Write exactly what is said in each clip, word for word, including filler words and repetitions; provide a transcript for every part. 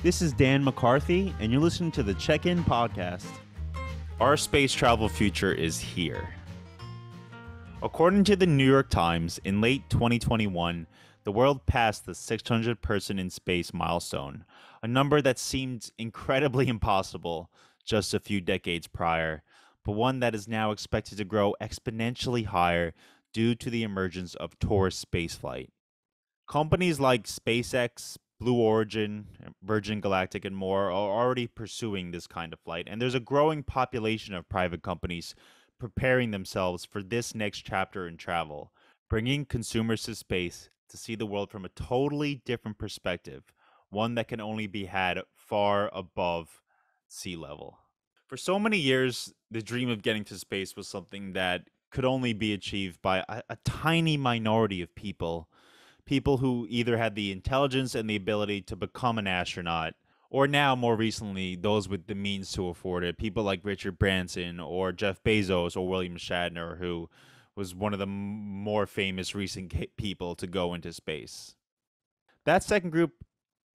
This is Dan McCarthy, and you're listening to The Check-In Podcast. Our space travel future is here. According to The New York Times, in late twenty twenty-one, the world passed the six hundred person in space milestone, a number that seemed incredibly impossible just a few decades prior, but one that is now expected to grow exponentially higher due to the emergence of tourist spaceflight. Companies like SpaceX, Blue Origin, Virgin Galactic, and more are already pursuing this kind of flight, and there's a growing population of private companies preparing themselves for this next chapter in travel, bringing consumers to space to see the world from a totally different perspective, one that can only be had far above sea level. For so many years, the dream of getting to space was something that could only be achieved by a, a tiny minority of people people who either had the intelligence and the ability to become an astronaut, or now more recently, those with the means to afford it, people like Richard Branson or Jeff Bezos or William Shatner, who was one of the more famous recent people to go into space. That second group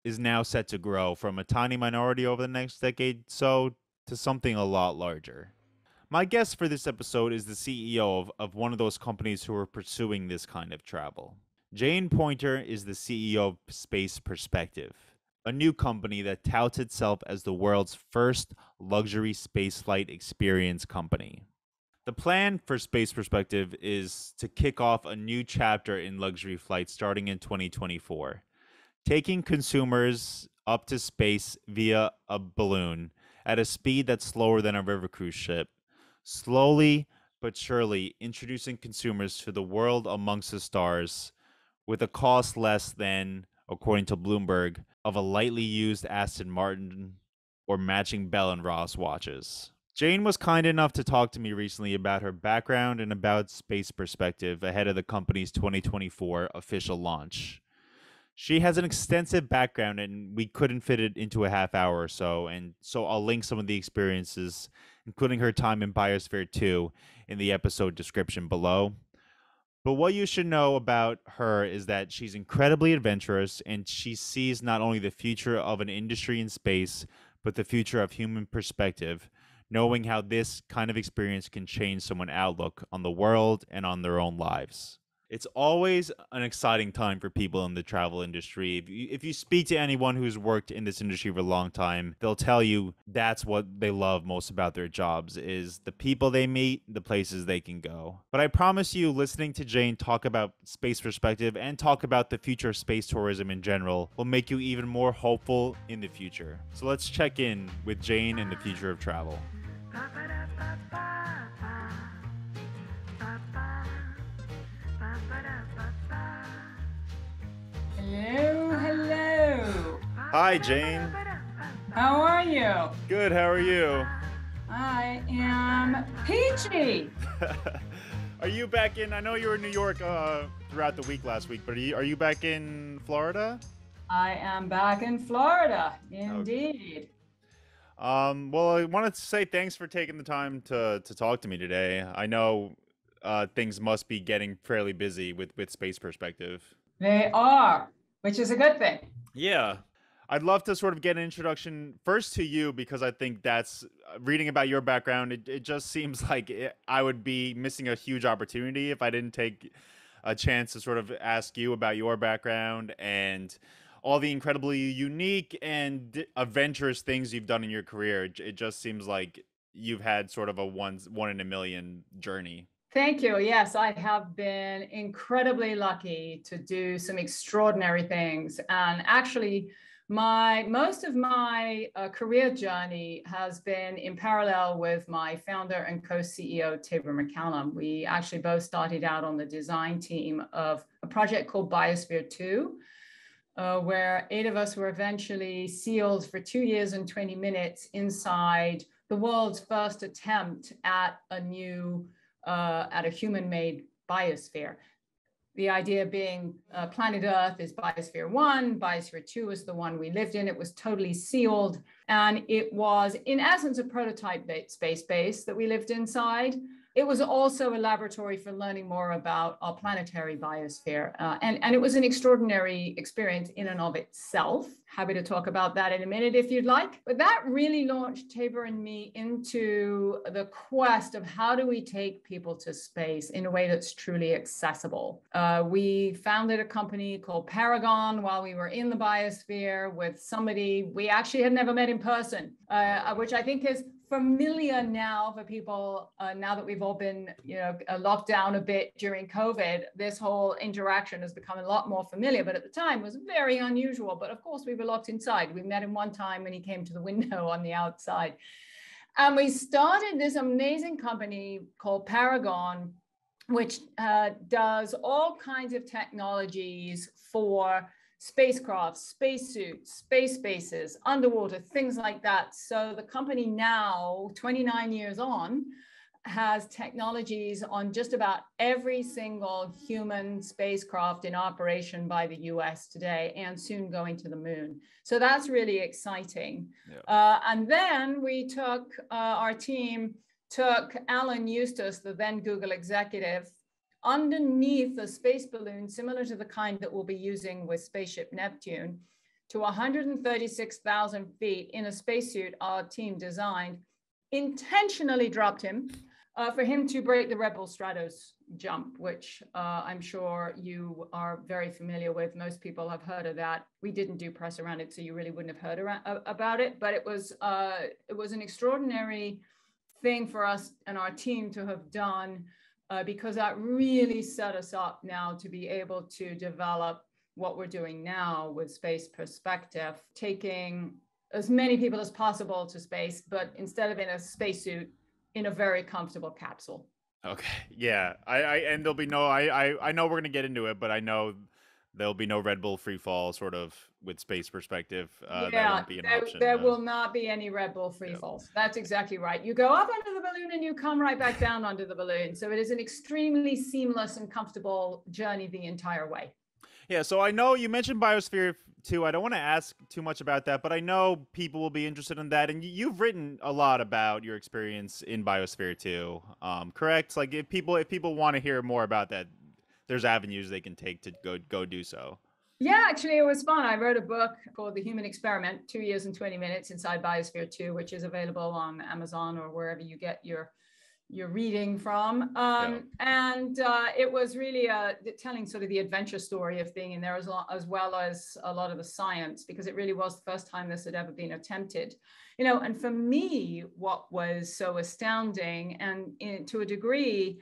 is now set to grow from a tiny minority over the next decade so to something a lot larger. My guest for this episode is the C E O of, of one of those companies who are pursuing this kind of travel. Jane Poynter is the C E O of Space Perspective, a new company that touts itself as the world's first luxury spaceflight experience company. The plan for Space Perspective is to kick off a new chapter in luxury flights starting in twenty twenty-four, taking consumers up to space via a balloon at a speed that's slower than a river cruise ship, slowly but surely introducing consumers to the world amongst the stars, with a cost less than, according to Bloomberg, of a lightly used Aston Martin or matching Bell and Ross watches. Jane was kind enough to talk to me recently about her background and about Space Perspective ahead of the company's twenty twenty-four official launch. She has an extensive background, and we couldn't fit it into a half hour or so, and so I'll link some of the experiences, including her time in Biosphere two, in the episode description below. But what you should know about her is that she's incredibly adventurous, and she sees not only the future of an industry in space, but the future of human perspective, knowing how this kind of experience can change someone's outlook on the world and on their own lives. It's always an exciting time for people in the travel industry. If you, if you speak to anyone who's worked in this industry for a long time, they'll tell you that's what they love most about their jobs is the people they meet, the places they can go. But I promise you, listening to Jane talk about Space Perspective and talk about the future of space tourism in general will make you even more hopeful in the future. So let's check in with Jane and the future of travel. Hello, hello. Hi, Jane. How are you? Good, how are you? I am peachy. Are you back in, I know you were in New York uh, throughout the week last week, but are you, are you back in Florida? I am back in Florida, indeed. Okay. Um, well, I wanted to say thanks for taking the time to, to talk to me today. I know uh, things must be getting fairly busy with, with Space Perspective. They are, which is a good thing. Yeah. I'd love to sort of get an introduction first to you, because I think that's reading about your background. It, it just seems like it, I would be missing a huge opportunity if I didn't take a chance to sort of ask you about your background and all the incredibly unique and adventurous things you've done in your career. It, it just seems like you've had sort of a one, one in a million journey. Thank you. Yes, I have been incredibly lucky to do some extraordinary things. And actually, my most of my uh, career journey has been in parallel with my founder and co-C E O, Tabor McCallum. We actually both started out on the design team of a project called Biosphere two, uh, where eight of us were eventually sealed for two years and twenty minutes inside the world's first attempt at a new Uh, at a human-made biosphere. The idea being uh, planet Earth is Biosphere one, Biosphere two is the one we lived in. It was totally sealed. And it was, in essence, a prototype space base that we lived inside. It was also a laboratory for learning more about our planetary biosphere. Uh, and, and it was an extraordinary experience in and of itself. Happy to talk about that in a minute if you'd like. But that really launched Tabor and me into the quest of how do we take people to space in a way that's truly accessible. Uh, we founded a company called Paragon while we were in the biosphere with somebody we actually had never met in person, uh, which I think is familiar now for people, uh, now that we've all been, you know, locked down a bit during COVID. This whole interaction has become a lot more familiar, but at the time was very unusual. But of course, we were locked inside. We met him one time when he came to the window on the outside. And we started this amazing company called Paragon, which uh, does all kinds of technologies for spacecraft, spacesuits, space bases, underwater, things like that. So the company now, twenty-nine years on, has technologies on just about every single human spacecraft in operation by the U S today, and soon going to the moon. So that's really exciting. Yeah. Uh, and then we took, uh, our team took Alan Eustace, the then Google executive, underneath a space balloon similar to the kind that we'll be using with spaceship Neptune to one hundred thirty-six thousand feet in a spacesuit our team designed, intentionally dropped him uh, for him to break the Red Bull Stratos jump, which uh, I'm sure you are very familiar with. Most people have heard of that. We didn't do press around it, so you really wouldn't have heard around, uh, about it, but it was, uh, it was an extraordinary thing for us and our team to have done. Uh, because that really set us up now to be able to develop what we're doing now with Space Perspective, taking as many people as possible to space, but instead of in a spacesuit, in a very comfortable capsule. Okay, yeah, I, I and there'll be no, I, I, I know we're gonna get into it, but I know there'll be no Red Bull free fall sort of with Space Perspective. Uh, yeah, that won't be an there, option, there no. will not be any Red Bull free yep. falls. That's exactly right. You go up under the balloon and you come right back down under the balloon. So it is an extremely seamless and comfortable journey the entire way. Yeah, so I know you mentioned Biosphere two. I don't want to ask too much about that, but I know people will be interested in that. And you've written a lot about your experience in Biosphere two, um, correct? Like if people, if people want to hear more about that, there's avenues they can take to go go do so. Yeah, actually, it was fun. I wrote a book called The Human Experiment, Two Years and twenty minutes Inside Biosphere two, which is available on Amazon or wherever you get your, your reading from. Um, yeah. And uh, it was really uh, telling sort of the adventure story of being in there, as, lo- as well as a lot of the science, because it really was the first time this had ever been attempted. You know, and for me, what was so astounding and in, to a degree,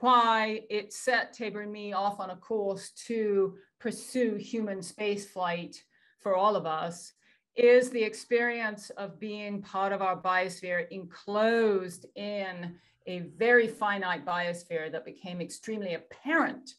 why it set Tabor and me off on a course to pursue human spaceflight for all of us is the experience of being part of our biosphere enclosed in a very finite biosphere that became extremely apparent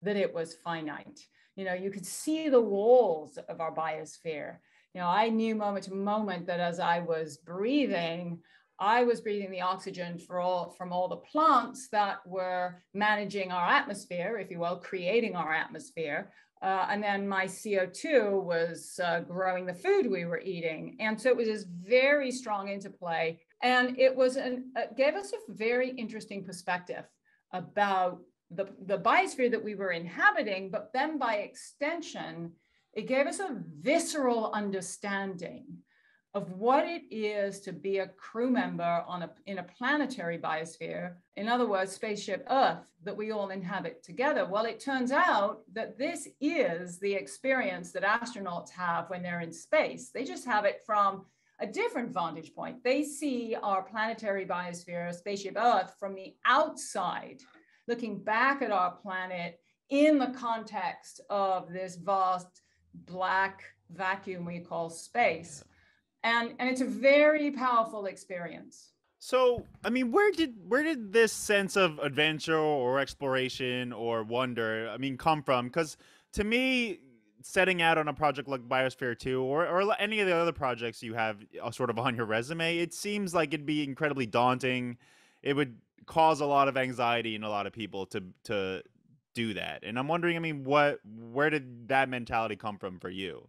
that it was finite. You know, you could see the walls of our biosphere. You know, I knew moment to moment that as I was breathing, I was breathing the oxygen for all, from all the plants that were managing our atmosphere, if you will, creating our atmosphere. Uh, and then my C O two was uh, growing the food we were eating. And so it was this very strong interplay. And it was an, it gave us a very interesting perspective about the, the biosphere that we were inhabiting, but then by extension, it gave us a visceral understanding of what it is to be a crew member on a, in a planetary biosphere, in other words, spaceship Earth that we all inhabit together. Well, it turns out that this is the experience that astronauts have when they're in space. They just have it from a different vantage point. They see our planetary biosphere, spaceship Earth, from the outside, looking back at our planet in the context of this vast black vacuum we call space. Yeah. And, and it's a very powerful experience. So, I mean, where did where did this sense of adventure or exploration or wonder, I mean, come from? Because to me, setting out on a project like Biosphere two or, or any of the other projects you have sort of on your resume, it seems like it'd be incredibly daunting. It would cause a lot of anxiety in a lot of people to to do that. And I'm wondering, I mean, what where did that mentality come from for you?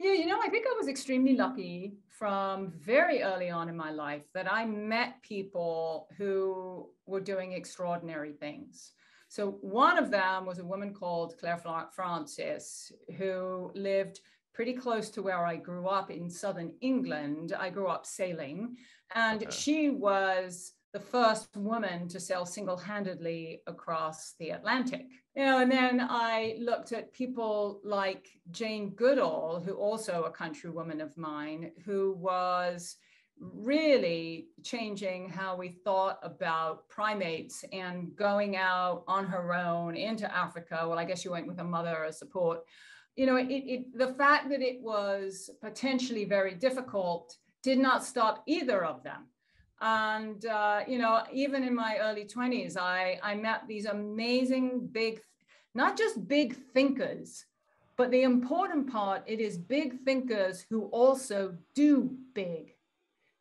Yeah, you know, I think I was extremely lucky from very early on in my life that I met people who were doing extraordinary things. So one of them was a woman called Claire Francis, who lived pretty close to where I grew up in southern England. I grew up sailing, and okay. she was the first woman to sail single-handedly across the Atlantic. You know, and then I looked at people like Jane Goodall, who also a countrywoman of mine, who was really changing how we thought about primates and going out on her own into Africa. Well, I guess she went with her mother as support. You know, it, it, the fact that it was potentially very difficult did not stop either of them. And, uh, you know, even in my early twenties, I, I met these amazing big, not just big thinkers, but the important part, it is big thinkers who also do big.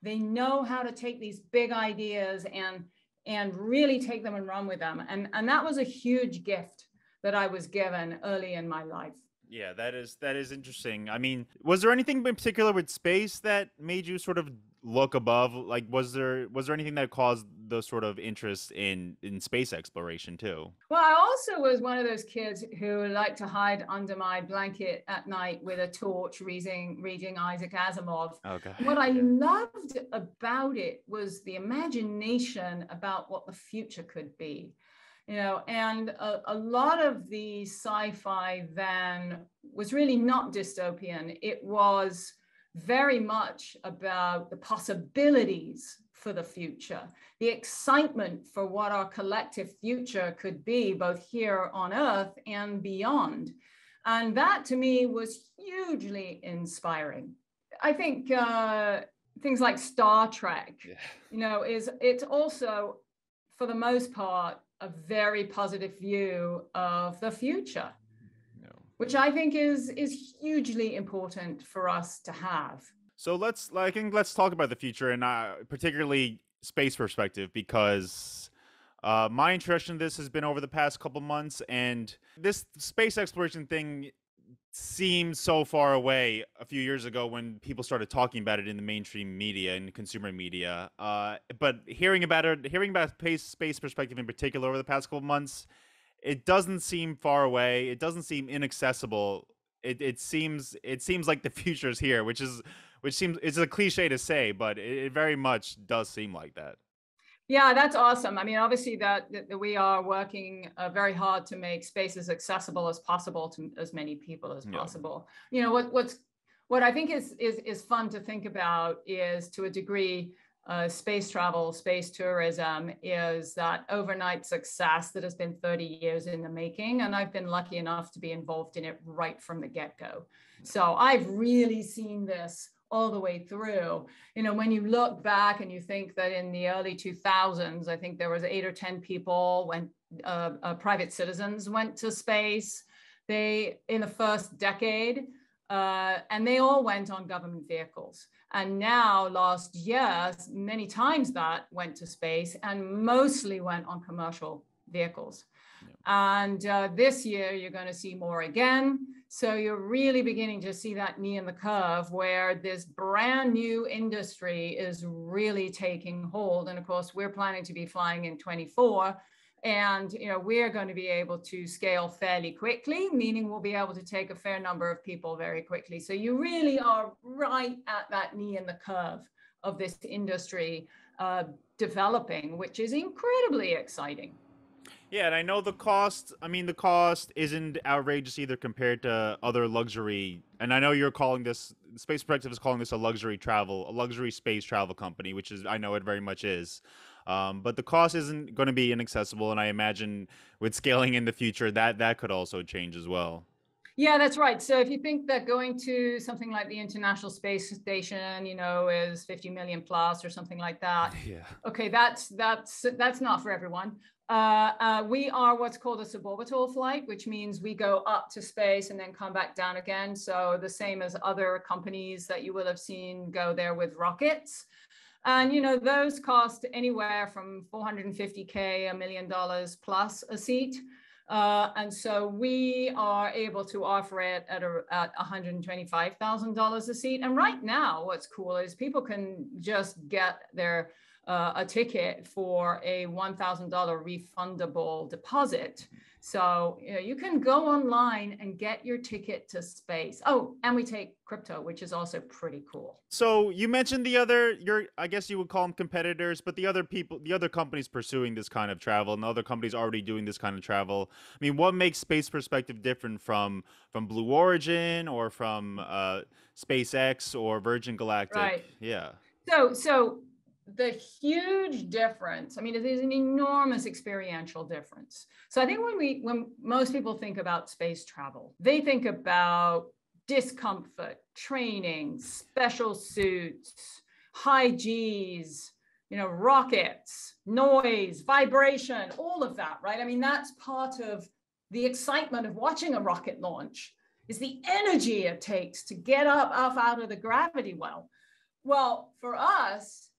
They know how to take these big ideas and, and really take them and run with them. And, and that was a huge gift that I was given early in my life. Yeah, that is, that is interesting. I mean, was there anything in particular with space that made you sort of look above? Like, was there was there anything that caused the sort of interest in in space exploration too? Well, I also was one of those kids who liked to hide under my blanket at night with a torch reading reading Isaac Asimov. Okay. What I yeah. loved about it was the imagination about what the future could be, you know, and a, a lot of the sci-fi then was really not dystopian. It was very much about the possibilities for the future, the excitement for what our collective future could be, both here on Earth and beyond. And that to me was hugely inspiring. I think uh, things like Star Trek, yeah. you know, is it's also, for the most part, a very positive view of the future. Which I think is is hugely important for us to have. So let's, I think let's talk about the future, and uh, particularly space perspective, because uh, my interest in this has been over the past couple months, and this space exploration thing seemed so far away a few years ago when people started talking about it in the mainstream media and consumer media. Uh, but hearing about it, hearing about space, space perspective in particular over the past couple months, it doesn't seem far away. It doesn't seem inaccessible. It it seems it seems like the future's here, which is which seems it's a cliche to say, but it, it very much does seem like that. Yeah, that's awesome. I mean, obviously that, that we are working uh, very hard to make space as accessible as possible to as many people as possible. Yeah. You know, what what's what I think is is is fun to think about is, to a degree, Uh, space travel, space tourism is that overnight success that has been thirty years in the making. And I've been lucky enough to be involved in it right from the get-go. So I've really seen this all the way through. You know, when you look back and you think that in the early two thousands, I think there was eight or ten people went, uh, uh, private citizens went to space. They, in the first decade, Uh, and they all went on government vehicles. And now last year, many times that went to space and mostly went on commercial vehicles. Yeah. And uh, this year, you're going to see more again. So you're really beginning to see that knee in the curve where this brand new industry is really taking hold. And of course, we're planning to be flying in twenty-four. And, you know, we're going to be able to scale fairly quickly, meaning we'll be able to take a fair number of people very quickly. So you really are right at that knee in the curve of this industry uh, developing, which is incredibly exciting. Yeah, and I know the cost, I mean, the cost isn't outrageous either compared to other luxury. And I know you're calling this, Space Perspective is calling this a luxury travel, a luxury space travel company, which is, I know it very much is. Um, but the cost isn't going to be inaccessible, and I imagine with scaling in the future, that that could also change as well. Yeah, that's right. So if you think that going to something like the International Space Station, you know, is fifty million plus or something like that, yeah. okay, that's that's that's not for everyone. Uh, uh, we are what's called a suborbital flight, which means we go up to space and then come back down again. So the same as other companies that you will have seen go there with rockets. And, you know, those cost anywhere from four hundred fifty K, a million dollars plus a seat. Uh, and so we are able to offer it at, a, at one hundred twenty-five thousand dollars a seat. And right now, what's cool is people can just get their uh, a ticket for a one thousand dollars refundable deposit. So you know, you can go online and get your ticket to space. Oh, and we take crypto, which is also pretty cool. So you mentioned the other, your, I guess you would call them competitors, but the other people, the other companies pursuing this kind of travel and the other companies already doing this kind of travel. I mean, what makes Space Perspective different from, from Blue Origin or from uh, SpaceX or Virgin Galactic? Right. Yeah. So, so the huge difference, I mean, it is an enormous experiential difference. So I think when we, when most people think about space travel, they think about discomfort, training, special suits, high G's, you know, rockets, noise, vibration, all of that, right? I mean, that's part of the excitement of watching a rocket launch, is the energy it takes to get up, up out of the gravity well. Well, for us,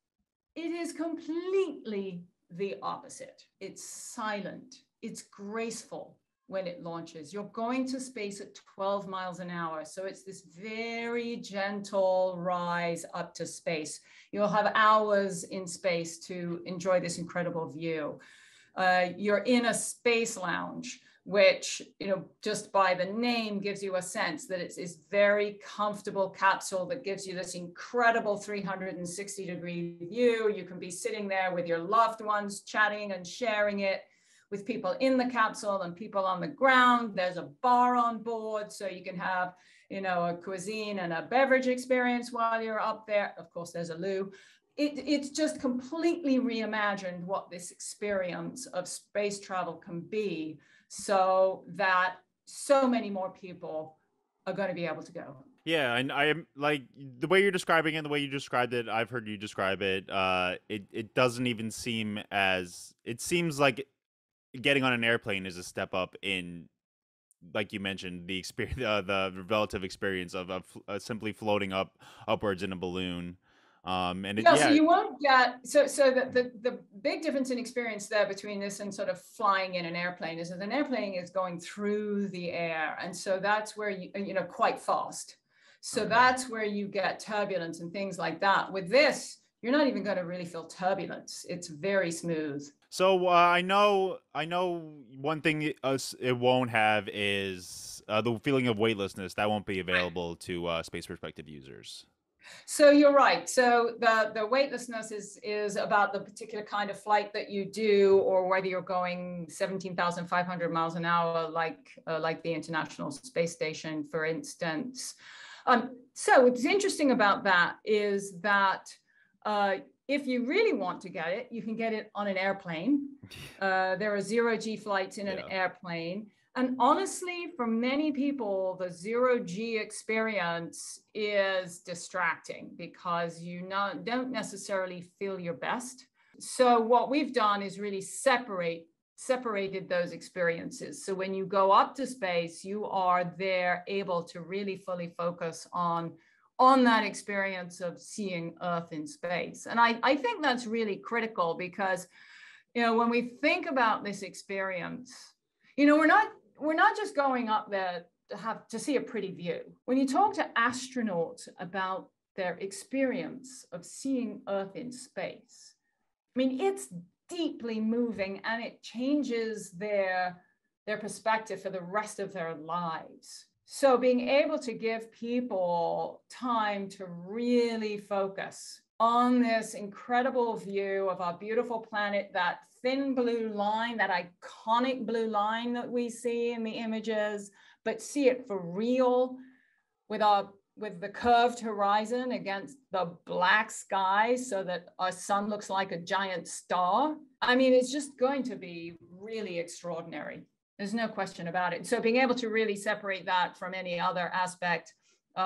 it is completely the opposite. It's silent. It's graceful when it launches. You're going to space at twelve miles an hour. So it's this very gentle rise up to space. You'll have hours in space to enjoy this incredible view. Uh, you're in a space lounge, which, you know, just by the name gives you a sense that it's this very comfortable capsule that gives you this incredible three hundred sixty degree view. You can be sitting there with your loved ones, chatting and sharing it with people in the capsule and people on the ground. There's a bar on board, so you can have, you know, a cuisine and a beverage experience while you're up there. Of course, there's a loo. It, it's just completely reimagined what this experience of space travel can be, so that so many more people are going to be able to go. Yeah, and I am, like, the way you're describing it, the way you described it, I've heard you describe it, uh, it, it doesn't even seem as, it seems like getting on an airplane is a step up in, like you mentioned, the experience, uh, the relative experience of, of uh, simply floating up upwards in a balloon. Um, and it, no, yeah. So you won't get, so so the, the, the big difference in experience there between this and sort of flying in an airplane is that an airplane is going through the air. And so that's where, you, you know, quite fast. So okay. That's where you get turbulence and things like that. With this, you're not even going to really feel turbulence. It's very smooth. So uh, I know, I know one thing us it won't have is uh, the feeling of weightlessness. That won't be available to uh, Space Perspective users. So you're right. So the, the weightlessness is, is about the particular kind of flight that you do, or whether you're going seventeen thousand five hundred miles an hour, like, uh, like the International Space Station, for instance. Um, so what's interesting about that is that uh, if you really want to get it, you can get it on an airplane. Uh, there are zero G flights in yeah. an airplane. And honestly, for many people, the zero G experience is distracting because you not, don't necessarily feel your best. So what we've done is really separate, separated those experiences. So when you go up to space, you are there able to really fully focus on, on that experience of seeing Earth in space. And I, I think that's really critical because, you know, when we think about this experience, you know, we're not, We're not just going up there to have to see a pretty view. When you talk to astronauts about their experience of seeing Earth in space, I mean, it's deeply moving and it changes their, their perspective for the rest of their lives. So being able to give people time to really focus on this incredible view of our beautiful planet, that thin blue line, that iconic blue line that we see in the images, but see it for real with our with the curved horizon against the black sky so that our sun looks like a giant star. I mean, it's just going to be really extraordinary. There's no question about it. So being able to really separate that from any other aspect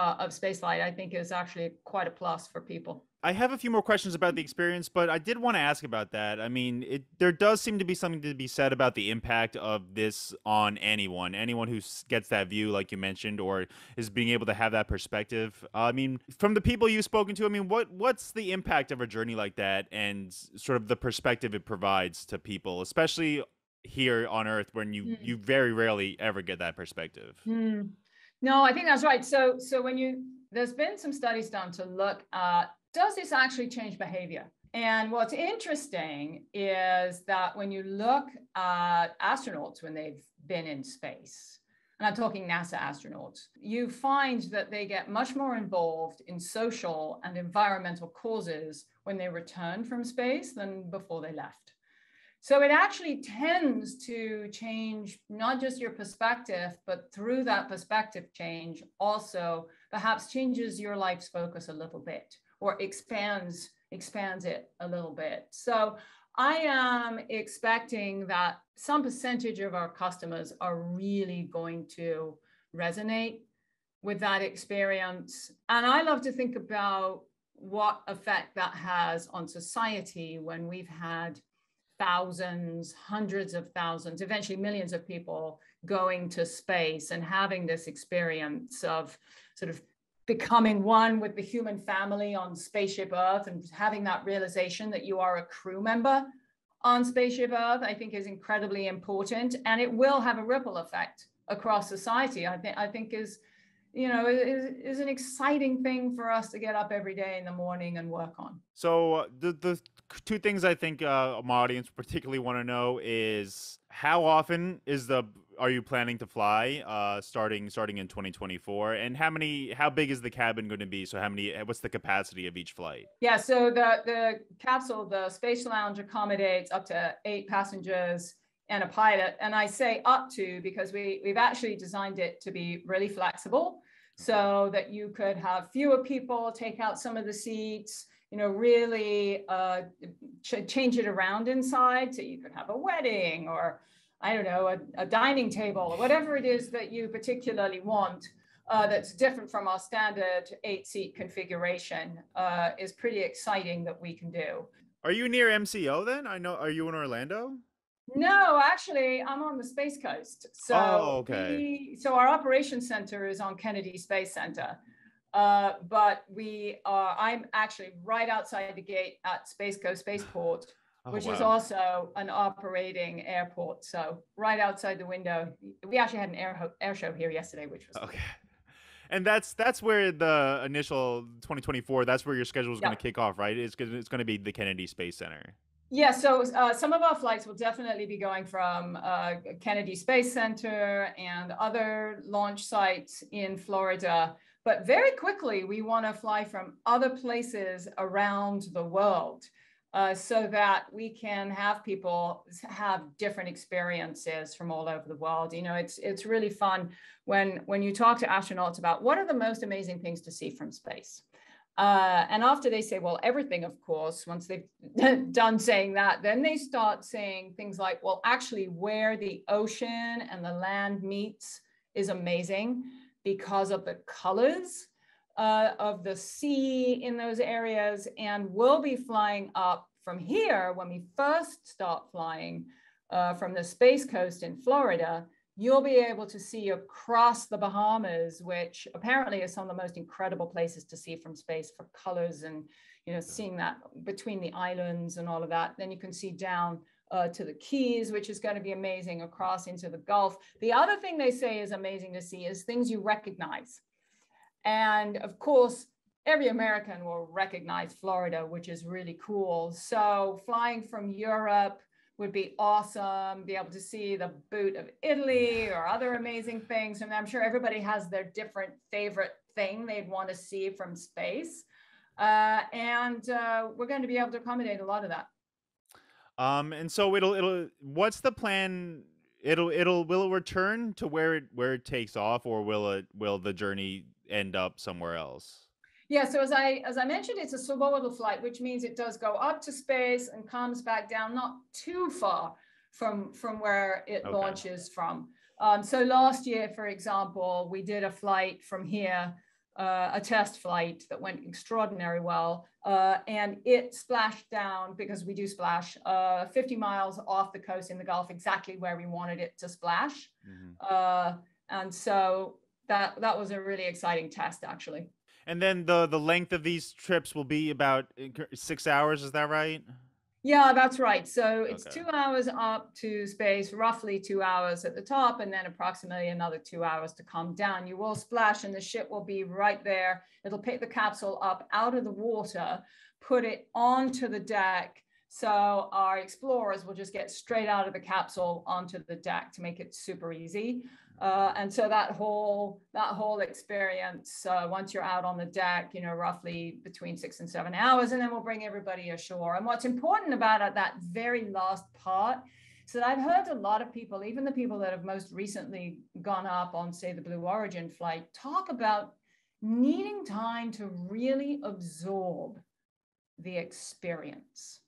Uh, of spaceflight, I think is actually quite a plus for people. I have a few more questions about the experience, but I did want to ask about that. I mean, it, there does seem to be something to be said about the impact of this on anyone, anyone who gets that view, like you mentioned, or is being able to have that perspective. Uh, I mean, from the people you've spoken to, I mean, what what's the impact of a journey like that and sort of the perspective it provides to people, especially here on Earth when you, mm. you very rarely ever get that perspective? Mm. No, I think that's right. So, so when you, there's been some studies done to look at, does this actually change behavior? And what's interesting is that when you look at astronauts when they've been in space, and I'm talking NASA astronauts, you find that they get much more involved in social and environmental causes when they return from space than before they left. So it actually tends to change not just your perspective, but through that perspective change also perhaps changes your life's focus a little bit or expands expands it a little bit. So I am expecting that some percentage of our customers are really going to resonate with that experience. And I love to think about what effect that has on society when we've had thousands, hundreds of thousands, eventually millions of people going to space and having this experience of sort of becoming one with the human family on Spaceship Earth, and having that realization that you are a crew member on Spaceship Earth, I think is incredibly important. And it will have a ripple effect across society, I, th- I think is, you know, is, is an exciting thing for us to get up every day in the morning and work on. So uh, the, the two things I think uh, my audience particularly want to know is how often is the are you planning to fly uh, starting starting in twenty twenty-four? And how many? How big is the cabin going to be? So how many? What's the capacity of each flight? Yeah. So the the capsule, the space lounge, accommodates up to eight passengers and a pilot. And I say up to because we we've actually designed it to be really flexible, so that you could have fewer people, take out some of the seats, you know, really uh, ch- change it around inside, so you could have a wedding or, I don't know, a, a dining table or whatever it is that you particularly want uh, that's different from our standard eight seat configuration uh, is pretty exciting that we can do. Are you near M C O then? I know, are you in Orlando? No, actually I'm on the Space Coast. So, oh, okay. we, so our operations center is on Kennedy Space Center. Uh, but we are, I'm actually right outside the gate at Space Coast Spaceport, Oh, which wow. is also an operating airport. So right outside the window, we actually had an air, ho- air show here yesterday, which was okay. And that's that's where the initial twenty twenty-four. That's where your schedule is yeah. going to kick off, right? It's it's going to be the Kennedy Space Center. Yeah. So uh, some of our flights will definitely be going from uh, Kennedy Space Center and other launch sites in Florida. But very quickly, we want to fly from other places around the world. Uh, so that we can have people have different experiences from all over the world. You know, it's it's really fun when, when you talk to astronauts about what are the most amazing things to see from space. Uh, and after they say, well, everything, of course, once they've done saying that, then they start saying things like, well, actually where the ocean and the land meets is amazing because of the colors Uh, of the sea in those areas, and we'll be flying up from here when we first start flying uh, from the Space Coast in Florida. You'll be able to see across the Bahamas, which apparently is some of the most incredible places to see from space for colors and, you know, seeing that between the islands and all of that. Then you can see down Uh, to the Keys, which is going to be amazing, across into the Gulf. The other thing they say is amazing to see is things you recognize. And of course, every American will recognize Florida, which is really cool. So flying from Europe would be awesome, be able to see the boot of Italy or other amazing things. And I'm sure everybody has their different favorite thing they'd want to see from space. Uh, and uh, we're going to be able to accommodate a lot of that. Um, and so it'll, it'll, what's the plan? It'll, it'll, will it return to where it, where it takes off, or will it, will the journey end up somewhere else? Yeah, so as I as I mentioned, it's a suborbital flight, which means it does go up to space and comes back down, not too far from from where it okay. launches from. Um, so last year, for example, we did a flight from here, uh, a test flight that went extraordinarily well, uh, and it splashed down, because we do splash, uh, fifty miles off the coast in the Gulf, exactly where we wanted it to splash. Mm-hmm. Uh, and so That that was a really exciting test, actually. And then the, the length of these trips will be about six hours. Is that right? Yeah, that's right. So it's okay. two hours up to space, roughly two hours at the top, and then approximately another two hours to come down. You will splash and the ship will be right there. It'll pick the capsule up out of the water, put it onto the deck. So our explorers will just get straight out of the capsule onto the deck to make it super easy. Uh, and so that whole, that whole experience, uh, once you're out on the deck, you know, roughly between six and seven hours, and then we'll bring everybody ashore. And what's important about it, that very last part, is that I've heard a lot of people, even the people that have most recently gone up on, say, the Blue Origin flight, talk about needing time to really absorb the experience.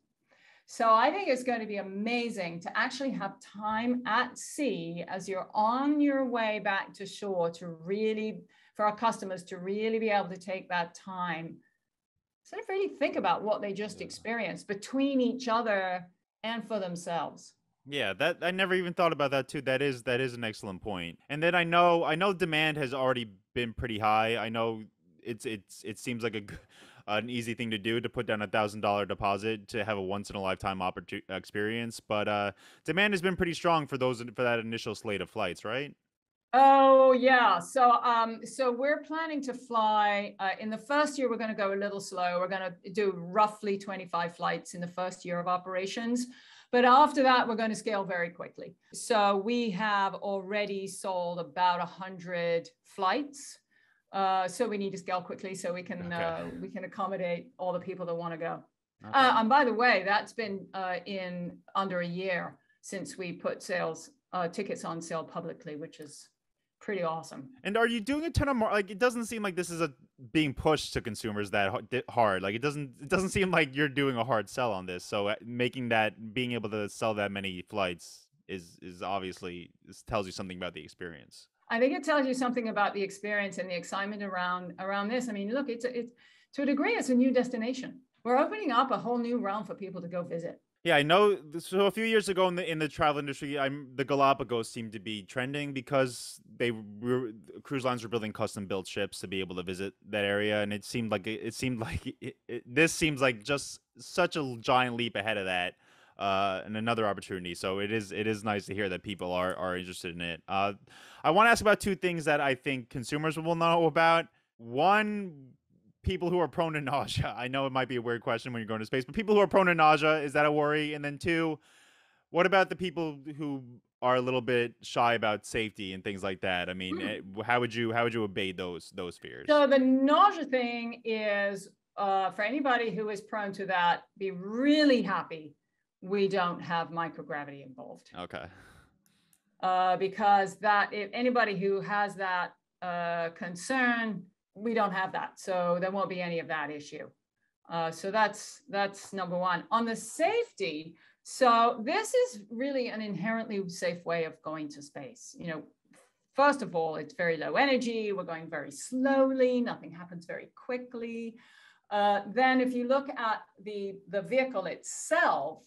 So I think it's going to be amazing to actually have time at sea as you're on your way back to shore to really, for our customers to really be able to take that time, sort of really think about what they just yeah. experienced between each other and for themselves. Yeah, that I never even thought about that too. That is that is an excellent point. And then I know I know demand has already been pretty high. I know it's it's it seems like a an easy thing to do, to put down a thousand dollar deposit to have a once in a lifetime opportunity experience. But uh, demand has been pretty strong for those for that initial slate of flights, right? Oh yeah. So um, so we're planning to fly uh, in the first year. We're going to go a little slow. We're going to do roughly twenty-five flights in the first year of operations. But after that, we're going to scale very quickly. So we have already sold about a hundred flights. Uh, so we need to scale quickly so we can okay. uh, we can accommodate all the people that want to go. Okay. Uh, and by the way, that's been uh, in under a year since we put sales uh, tickets on sale publicly, which is pretty awesome. And are you doing a ton of more? Like, it doesn't seem like this is a being pushed to consumers that hard. Like, it doesn't it doesn't seem like you're doing a hard sell on this. So making that being able to sell that many flights is is obviously this tells you something about the experience. I think it tells you something about the experience and the excitement around around this. I mean, look, it's a, it's to a degree, it's a new destination. We're opening up a whole new realm for people to go visit. Yeah, I know. So a few years ago in the in the travel industry, I'm, the Galapagos seemed to be trending because they were, cruise lines were building custom built ships to be able to visit that area, and it seemed like it, it seemed like it, it, this seems like just such a giant leap ahead of that. Uh, and another opportunity. So it is it is nice to hear that people are, are interested in it. Uh, I want to ask about two things that I think consumers will know about. One, people who are prone to nausea. I know it might be a weird question when you're going to space, but people who are prone to nausea, is that a worry? And then two, what about the people who are a little bit shy about safety and things like that? I mean, mm-hmm. how would you how would you abate those those fears? So the nausea thing is uh, for anybody who is prone to that, be really happy we don't have microgravity involved. Okay. Uh, because that, if anybody who has that uh, concern, we don't have that. So there won't be any of that issue. Uh, so that's, that's number one. On the safety, so this is really an inherently safe way of going to space. You know, first of all, it's very low energy. We're going very slowly. Nothing happens very quickly. Uh, then if you look at the, the vehicle itself,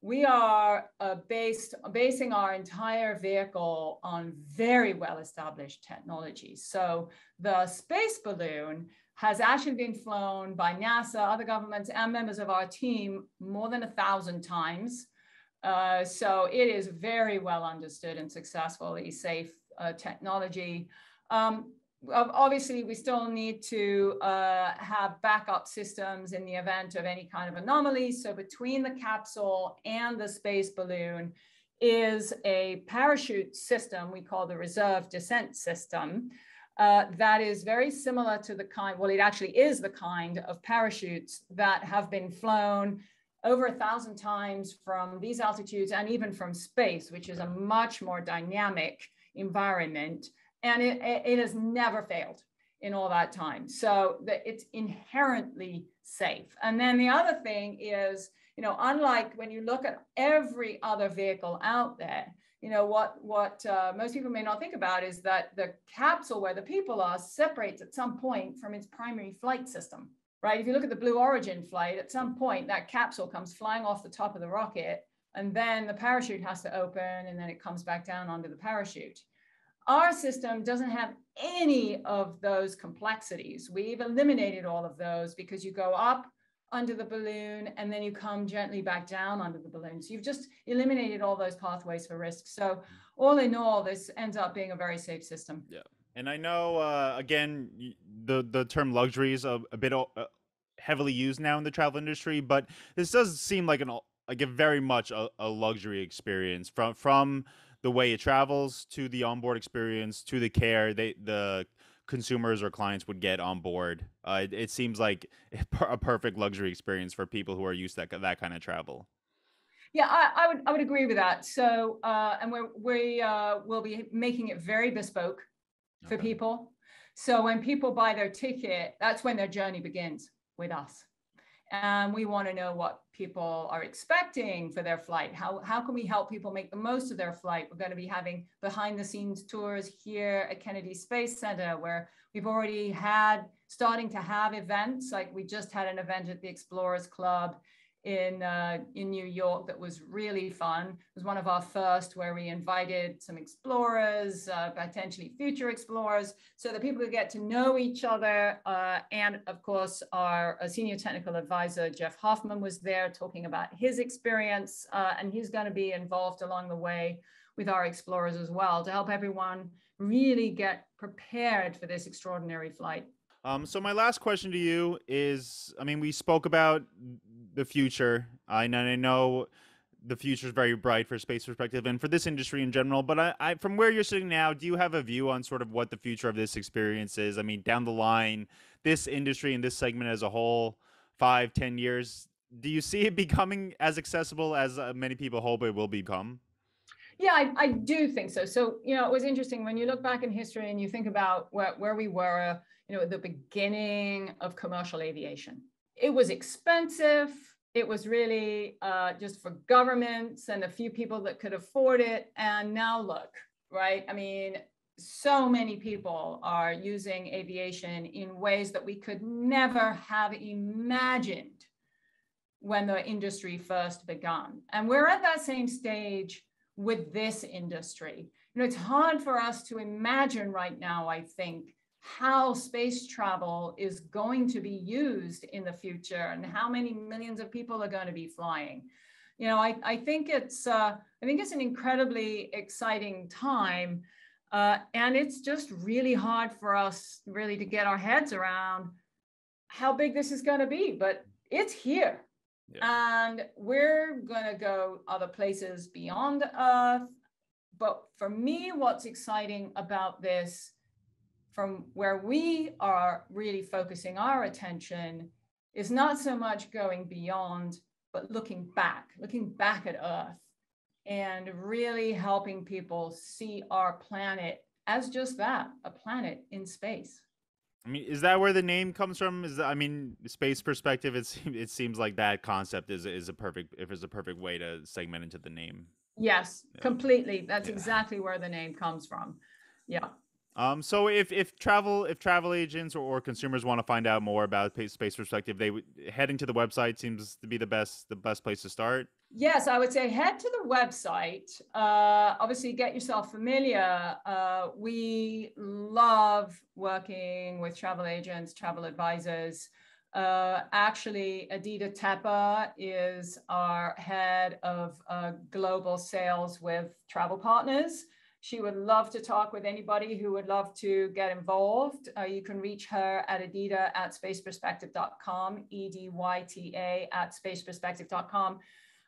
we are uh, based, basing our entire vehicle on very well-established technology. So the space balloon has actually been flown by NASA, other governments, and members of our team more than a thousand times. Uh, so it is very well understood and successfully safe uh, technology. Um, Obviously, we still need to uh, have backup systems in the event of any kind of anomaly. So between the capsule and the space balloon is a parachute system we call the reserve descent system. Uh, that is very similar to the kind, well, it actually is the kind of parachutes that have been flown over a thousand times from these altitudes and even from space, which is a much more dynamic environment. And it, it has never failed in all that time. So the, it's inherently safe. And then the other thing is, you know, unlike when you look at every other vehicle out there, you know, what, what uh, most people may not think about is that the capsule where the people are separates at some point from its primary flight system, right? If you look at the Blue Origin flight, at some point that capsule comes flying off the top of the rocket, and then the parachute has to open, and then it comes back down onto the parachute. Our system doesn't have any of those complexities. We've eliminated all of those because you go up under the balloon and then you come gently back down under the balloon. So you've just eliminated all those pathways for risk. So all in all, this ends up being a very safe system. Yeah. And I know, uh, again, the, the term luxury is a, a bit o- heavily used now in the travel industry, but this does seem like an like a very much a, a luxury experience, from from the way it travels to the onboard experience to the care they the consumers or clients would get on board. Uh, it, it seems like a perfect luxury experience for people who are used to that that kind of travel. Yeah, I, I would I would agree with that. So uh, and we're, we uh, will be making it very bespoke for okay. people. So when people buy their ticket, that's when their journey begins with us. And we want to know what people are expecting for their flight. How, how can we help people make the most of their flight? We're going to be having behind the scenes tours here at Kennedy Space Center, where we've already had, starting to have events. Like we just had an event at the Explorers Club in, uh, in New York that was really fun. It was one of our first, where we invited some explorers, uh, potentially future explorers, so that people could get to know each other. Uh, and of course, our senior technical advisor, Jeff Hoffman, was there talking about his experience. Uh, and he's going to be involved along the way with our explorers as well, to help everyone really get prepared for this extraordinary flight. Um, so my last question to you is, I mean, we spoke about the future. I know, I know the future is very bright for Space Perspective and for this industry in general, but I, I, from where you're sitting now, do you have a view on sort of what the future of this experience is? I mean, down the line, this industry and this segment as a whole, five, ten years, do you see it becoming as accessible as uh, many people hope it will become? Yeah, I, I do think so. So, you know, it was interesting when you look back in history and you think about where, where we were, you know, at the beginning of commercial aviation. It was expensive. It was really uh, just for governments and a few people that could afford it. And now look, right? I mean, so many people are using aviation in ways that we could never have imagined when the industry first began. And we're at that same stage with this industry. You know, it's hard for us to imagine right now, I think, how space travel is going to be used in the future and how many millions of people are going to be flying. You know, I, I think it's uh, I think it's an incredibly exciting time, uh, and it's just really hard for us really to get our heads around how big this is going to be, but it's here. Yeah. And we're going to go other places beyond Earth. But for me, what's exciting about this, from where we are really focusing our attention, is not so much going beyond, but looking back, looking back at Earth and really helping people see our planet as just that, a planet in space. I mean, is that where the name comes from? Is that, I mean, Space Perspective, it's, it seems like that concept is, is a perfect, if it's a perfect way to segment into the name. Yes, yeah. Completely. That's yeah. exactly where the name comes from. Yeah. Um, so if, if travel if travel agents or, or consumers want to find out more about Space Perspective, they heading to the website seems to be the best the best place to start. Yes, I would say head to the website. Uh, obviously, get yourself familiar. Uh, we love working with travel agents, travel advisors. Uh, actually, Edita Tepper is our head of uh, global sales with travel partners. She would love to talk with anybody who would love to get involved. Uh, you can reach her at Edita at space perspective dot com, E D Y T A at space perspective dot com,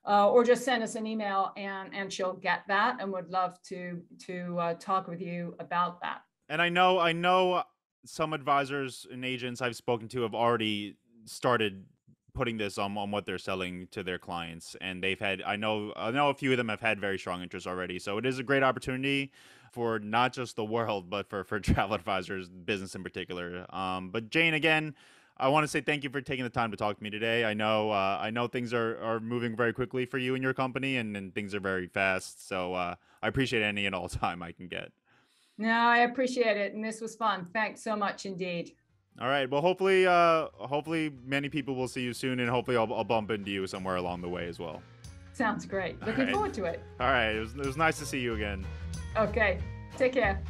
uh, or just send us an email and, and she'll get that, and would love to, to uh, talk with you about that. And I know, I know some advisors and agents I've spoken to have already started putting this on, on what they're selling to their clients, and they've had I know I know a few of them have had very strong interest already. So it is a great opportunity for not just the world, but for for travel advisors, business in particular. Um, but Jane, again, I want to say thank you for taking the time to talk to me today. I know uh, I know things are are moving very quickly for you and your company, and, and things are very fast. So uh, I appreciate any and all time I can get. No, I appreciate it, and this was fun. Thanks so much indeed. All right. Well, hopefully, uh, hopefully many people will see you soon, and hopefully I'll, I'll bump into you somewhere along the way as well. Sounds great. Looking forward to it. All right. It was, it was nice to see you again. Okay. Take care.